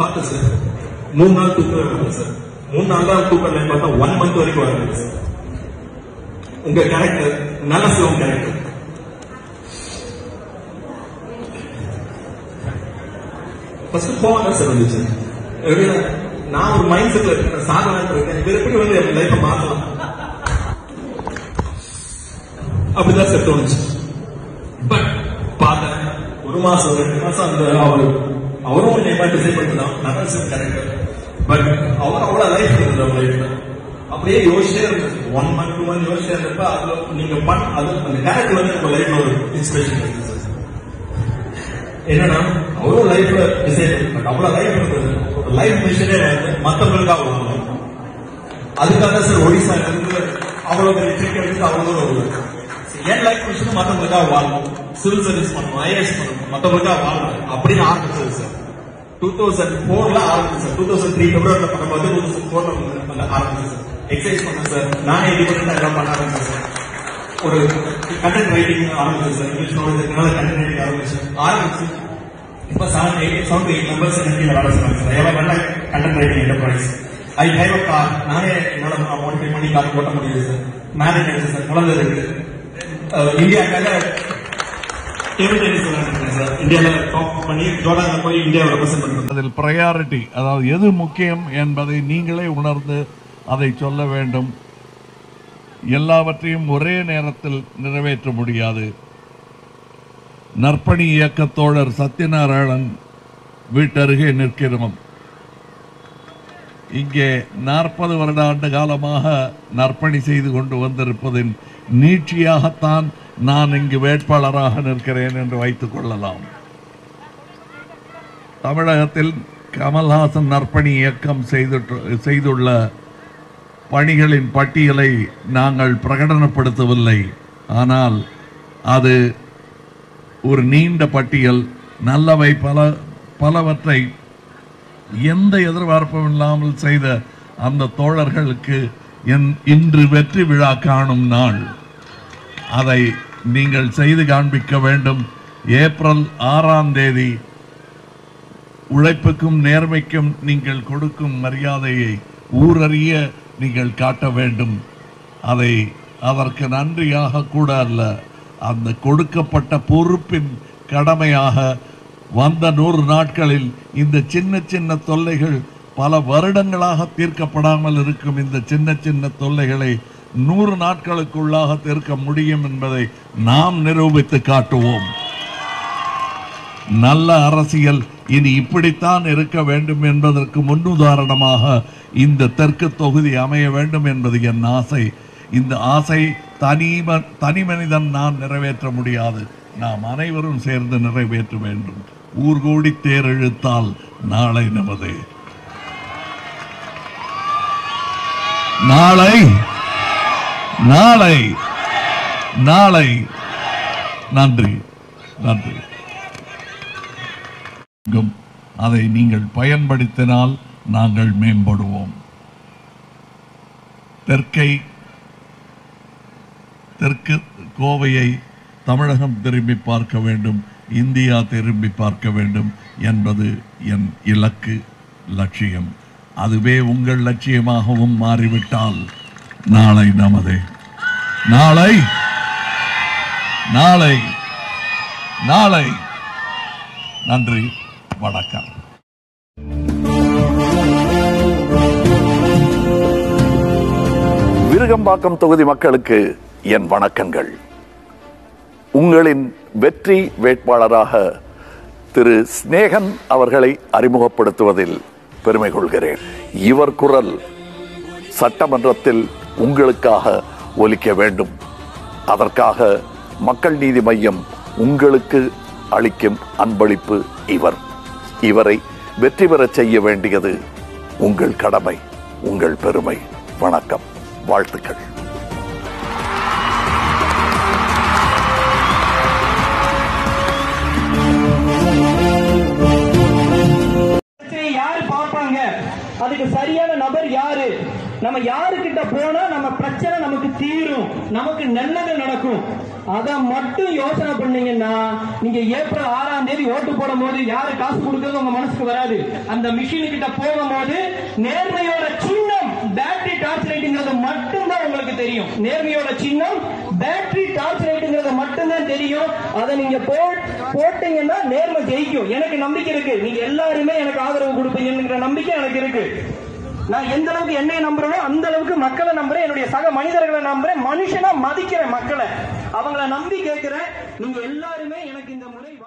पाता sir moon नाल तूकना sir moon नाल दार तूकना है पाता वन मंथ वाली कोड है सर उनका कैरेक्टर नाला से उनका कैरेक्टर फर्स्ट कॉमन सर वाली चीज़ अरे ना और माइंड से तो ना साथ में तो रहते हैं मेरे पे वाले लाइफ में मारना अब इधर से टोंच बट पाता मासम अवलोकन सिविल सर्विस பண்ணுவோம் ஐஏஎஸ் பண்ணுவோம் மத்தவங்க வாழ்றாங்க அப்படி ஆரம்பிச்சது சார் 2004 ல ஆரம்பிச்சது 2003 பிப்ரவரில பண்ணும்போது 2004 ல ஆரம்பிச்சது எக்ஸைஸ் பண்ணேன் சார் நானே டிபெண்டன்ட் எல்லாம் பண்ண ஆரம்பிச்சேன் சார் ஒரு கண்டென்ட் ரைட்டிங் ஆரம்பிச்சேன் சார் இங்கிலீஷ் நாலேஜ்னால கண்டென்ட் ரைட்டிங் ஆரம்பிச்சேன் இப்ப 7 நம்பர்ஸ் எனக்கு வர ஆரம்பிச்சது ஏவ நல்ல content writing enterprise I have a car நானே என்னோட மோட்டிவேட் பண்ணி கார் ஓட்ட முடியுது சார் மேரேஜ் ஆச்சு சார் குழந்தை இருக்கு இந்தியாக்காக அதில் பிரையாரிட்டி அதாவது எது முக்கியம் என்பதை நீங்களே உணர்ந்து அதை சொல்ல வேண்டும். எல்லாவற்றையும் ஒரே நேரத்தில் நிறைவேற்ற முடியாது. நற்பணி இயக்கத்தோழர் சத்யநாராயணன் வீட்டருகே நிற்கிறோம். இங்கே 40 வருட ஆண்டு காலமாக நற்பணி செய்து கொண்டு வந்திருப்பதின் நீட்சியாகத்தான் நான் இங்கு வேட்பாளராக நிற்கிறேன் என்று வைத்துக் கொள்ளலாம். தமிழகத்தில் கமல்ஹாசன் நற்பணி இயக்கம் செய்துள்ள பணிகளின் பட்டியலை நாங்கள் பிரகடனப்படுத்தவில்லை. ஆனால் அது ஒரு நீண்ட பட்டியல். நல்லவை பலவற்றை எந்த எதிர்பார்ப்பும் இல்லாமல் செய்த அந்த தோழர்களுக்கு இன்று வெற்றி விழா காணும் நாள். அதை நீங்கள் செய்து காண்பிக்க வேண்டும். ஏப்ரல் 6 உழைப்புக்கும் நேர்மைக்கும் நீங்கள் கொடுக்கும் மரியாதையை ஊரறிய நீங்கள் காட்ட வேண்டும். அதை அதற்கு நன்றியாக கூட அல்ல, அந்த கொடுக்கப்பட்ட பொறுப்பின் கடமையாக வந்த 100 நாட்களில் இந்த சின்ன சின்ன தொல்லைகள் பல வருடங்களாக தீர்க்கப்படாமல் இருக்கும் இந்த சின்ன சின்ன தொல்லைகளை 100 நாட்களுக்குள்ளாக தீர்க்க முடியும் என்பதை நாம் நிரூபித்து காட்டுவோம். நல்ல அரசியல் இனி இப்படித்தான் இருக்க வேண்டும் என்பதற்கு முன்னுதாரணமாக இந்த தெற்கு தொகுதி அமைய வேண்டும் என்பது என் ஆசை. இந்த ஆசை தனி மனிதன் நான் நிறைவேற்ற முடியாது, நாம் அனைவரும் சேர்ந்து நிறைவேற்ற வேண்டும். ஊர்கூடி தேரிழுத்தால் நாளை நமது நாளை நாளை நாளை நன்றி நன்றி. அதை நீங்கள் பயன்படுத்தினால் நாங்கள் மேம்படுவோம். தெற்கு கோவையை தமிழகம் திரும்பி பார்க்க வேண்டும், இந்தியா திரும்பி பார்க்க வேண்டும் என்பது என் லட்சியம். அதுவே உங்கள் லட்சியமாகவும் மாறிவிட்டால் நாளை நமதே. நாளை நாளை நாளை நன்றி. வணக்கம். விருகம்பாக்கம் தொகுதி மக்களுக்கு என் வணக்கங்கள். உங்களின் வெற்றி வேட்பாளராக திரு ஸ்நேகன் அவர்களை அறிமுகப்படுத்துவதில் பெருமை கொள்கிறேன். இவர் குரல் சட்டமன்றத்தில் உங்களுக்காக ஒலிக்க வேண்டும். அதற்காக மக்கள் நீதி மையம் உங்களுக்கு அளிக்கும் அன்பளிப்பு இவர். இவரை வெற்றி பெற செய்ய வேண்டியது உங்கள் கடமை, உங்கள் பெருமை. வணக்கம், வாழ்த்துக்கள். நம்ம யாருக்கிட்ட போனா நம்ம பிரச்சனை நமக்கு தீரும், நமக்கு நல்லது நடக்கும். அத மட்டும் யோசனை பண்ணீங்கன்னா நீங்க ஏப்ரல் 6ஆம் தேதி ஓட்டு போடும் போது யாரு காசு கொடுக்கறது உங்க மனசுக்கு வராது. அந்த மிஷின் கிட்ட போகும்போது நேர்மையோட சின்னம் பேட்டரி டார்ச் லைட்ங்கிறது மட்டும் தான் உங்களுக்கு தெரியும். நேர்மையோட சின்னம் பேட்டரி டார்ச் லைட்ங்கிறது மட்டும் தான் தெரியும். அதை நீங்க போட்டீங்கன்னா நேர்மை ஜெயிக்கும். எனக்கு நம்பிக்கை இருக்கு, நீங்க எல்லாருமே எனக்கு ஆதரவு கொடுப்பீங்கன்ற நம்பிக்கை எனக்கு இருக்கு. நான் எந்த அளவுக்கு என்னைய நம்புறேனோ அந்த அளவுக்கு மக்களை நம்புறேன், என்னுடைய சக மனிதர்களை நம்புறேன், மனுஷனா மதிக்கிறேன், மக்களை அவங்கள நம்பி கேட்கிறேன். நீங்க எல்லாருமே எனக்கு இந்த முறை